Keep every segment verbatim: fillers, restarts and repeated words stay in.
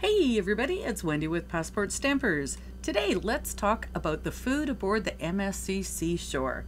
Hey everybody, it's Wendy with Passport Stampers. Today let's talk about the food aboard the M S C Seashore.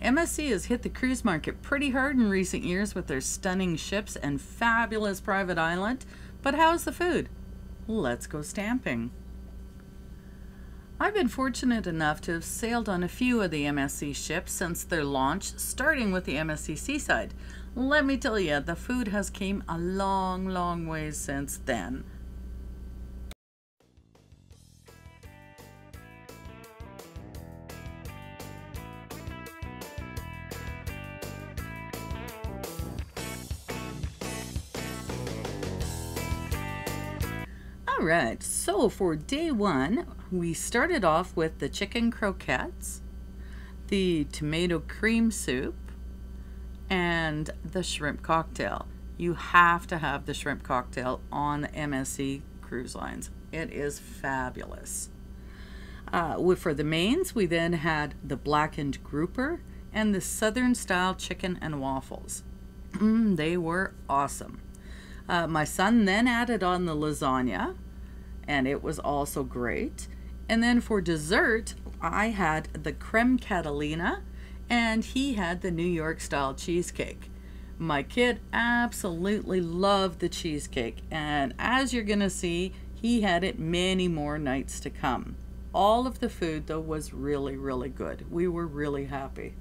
M S C has hit the cruise market pretty hard in recent years with their stunning ships and fabulous private island, but how's the food? Let's go stamping. I've been fortunate enough to have sailed on a few of the M S C ships since their launch, starting with the M S C Seaside. Let me tell you, the food has came a long, long way since then. Alright, so for day one, we started off with the chicken croquettes, the tomato cream soup, and the shrimp cocktail. You have to have the shrimp cocktail on the M S C cruise lines. It is fabulous. Uh, for the mains, we then had the blackened grouper and the southern style chicken and waffles. Mm, they were awesome. Uh, my son then added on the lasagna, and it was also great. And then for dessert, I had the creme catalina, and he had the New York style cheesecake. My kid absolutely loved the cheesecake, and as you're gonna see, he had it many more nights to come. All of the food though was really, really good. We were really happy.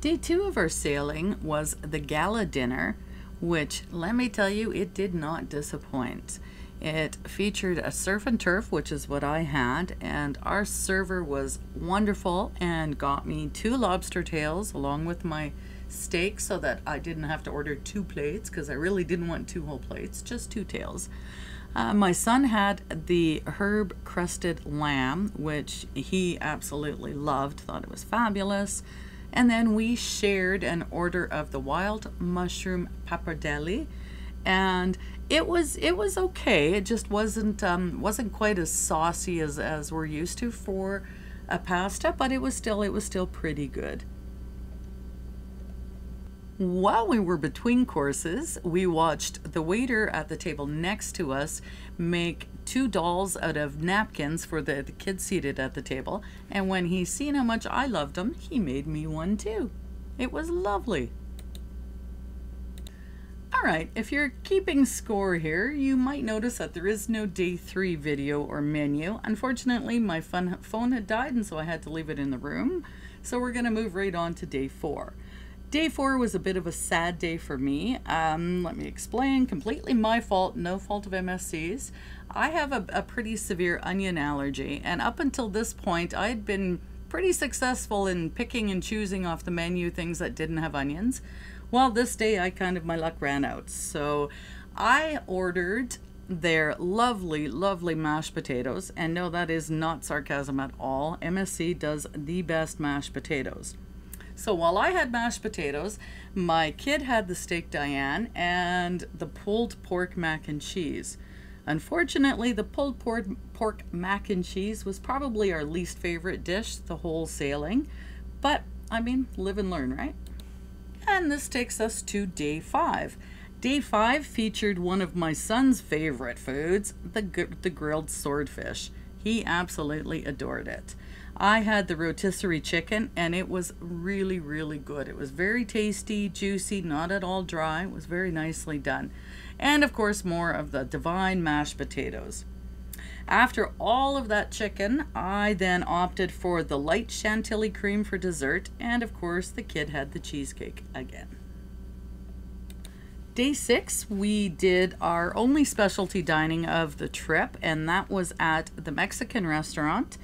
Day two of our sailing was the gala dinner, which, let me tell you, it did not disappoint. It featured a surf and turf, which is what I had, and our server was wonderful and got me two lobster tails along with my steak so that I didn't have to order two plates because I really didn't want two whole plates, just two tails. Uh, my son had the herb crusted lamb, which he absolutely loved, thought it was fabulous. And then we shared an order of the wild mushroom pappardelle, and it was it was okay. It just wasn't um, wasn't quite as saucy as as we're used to for a pasta, but it was still it was still pretty good. While we were between courses, we watched the waiter at the table next to us make two dolls out of napkins for the, the kids seated at the table. And when he seen how much I loved them, he made me one too. It was lovely. All right, if you're keeping score here, you might notice that there is no day three video or menu. Unfortunately, my fun phone had died, and so I had to leave it in the room. So we're gonna move right on to day four. Day four was a bit of a sad day for me. Um, let me explain. Completely my fault, no fault of M S C's. I have a, a pretty severe onion allergy, and up until this point, I had been pretty successful in picking and choosing off the menu things that didn't have onions. Well, this day, I kind of, my luck ran out. So I ordered their lovely, lovely mashed potatoes, and no, that is not sarcasm at all. M S C does the best mashed potatoes. So while I had mashed potatoes, my kid had the steak Diane and the pulled pork mac and cheese. Unfortunately, the pulled pork, pork mac and cheese was probably our least favorite dish the whole sailing. But, I mean, live and learn, right? And this takes us to day five. Day five featured one of my son's favorite foods, the, the grilled swordfish. He absolutely adored it. I had the rotisserie chicken, and it was really, really good. It was very tasty, juicy, not at all dry. It was very nicely done. And of course, more of the divine mashed potatoes. After all of that chicken, I then opted for the light chantilly cream for dessert. And of course, the kid had the cheesecake again. Day six, we did our only specialty dining of the trip, and that was at the Mexican restaurant.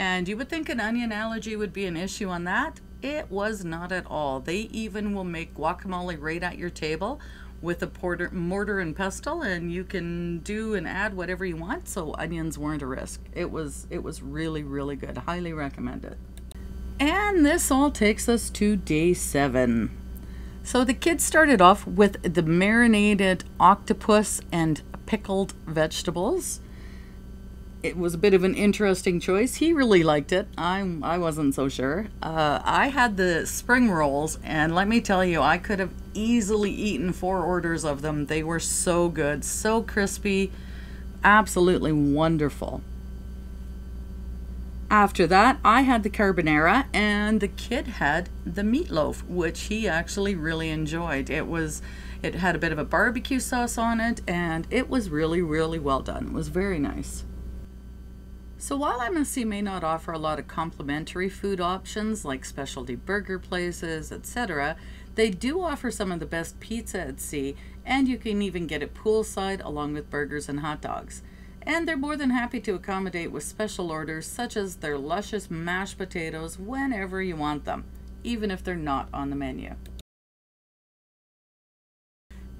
And you would think an onion allergy would be an issue on that. It was not at all. They even will make guacamole right at your table with a porter, mortar and pestle, and you can do and add whatever you want, so onions weren't a risk. It was, it was really, really good. Highly recommend it. And this all takes us to day seven. So the kids started off with the marinated octopus and pickled vegetables. It was a bit of an interesting choice. He really liked it. I, I wasn't so sure. Uh, I had the spring rolls, and let me tell you, I could have easily eaten four orders of them. They were so good, so crispy, absolutely wonderful. After that, I had the carbonara, and the kid had the meatloaf, which he actually really enjoyed. It was, it had a bit of a barbecue sauce on it, and it was really, really well done. It was very nice. So while M S C may not offer a lot of complimentary food options like specialty burger places, et cetera, they do offer some of the best pizza at sea, and you can even get it poolside along with burgers and hot dogs. And they're more than happy to accommodate with special orders such as their luscious mashed potatoes whenever you want them, even if they're not on the menu.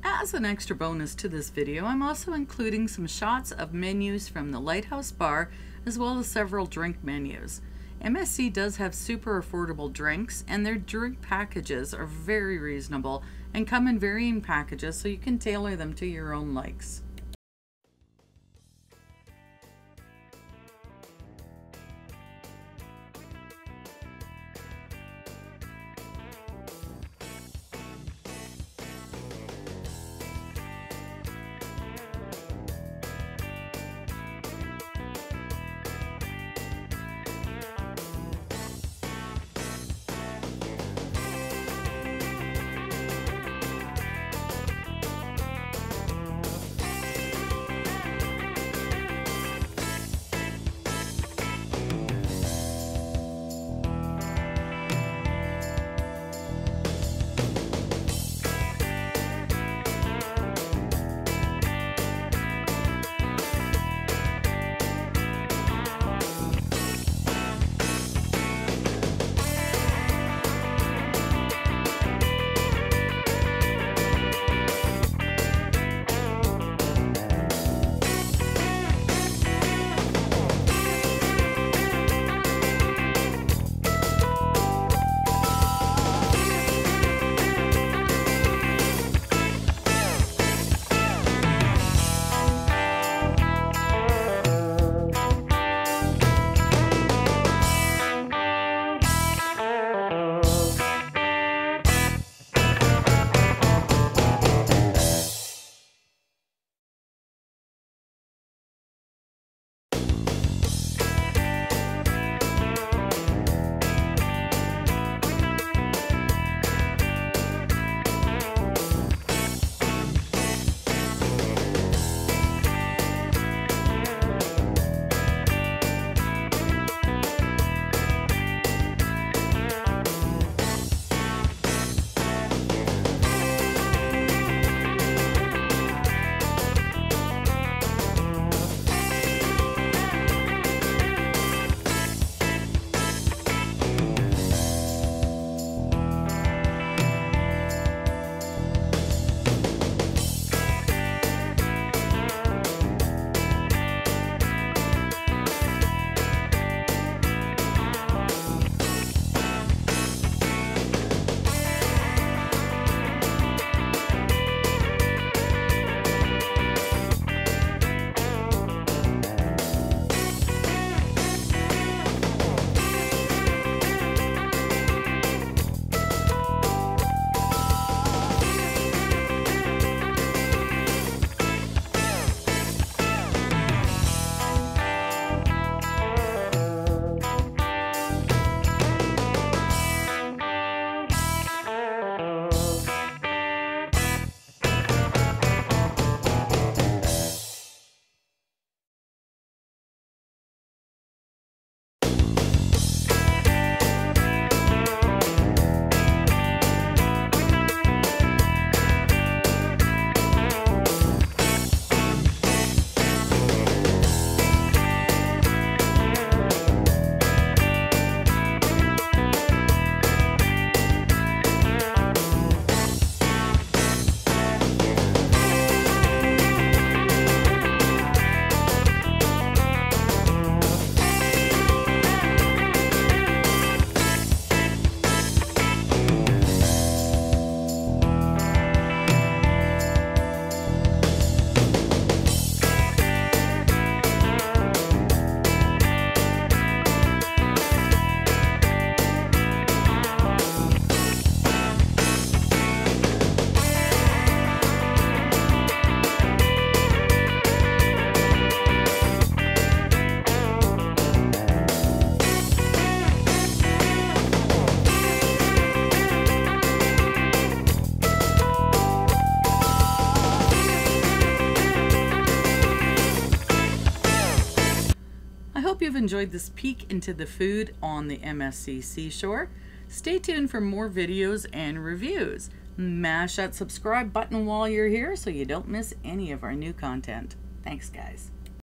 As an extra bonus to this video, I'm also including some shots of menus from the Lighthouse Bar, as well as several drink menus. M S C does have super affordable drinks, and their drink packages are very reasonable and come in varying packages, so you can tailor them to your own likes. enjoyed this peek into the food on the M S C Seashore. Stay tuned for more videos and reviews. Mash that subscribe button while you're here so you don't miss any of our new content. Thanks, guys.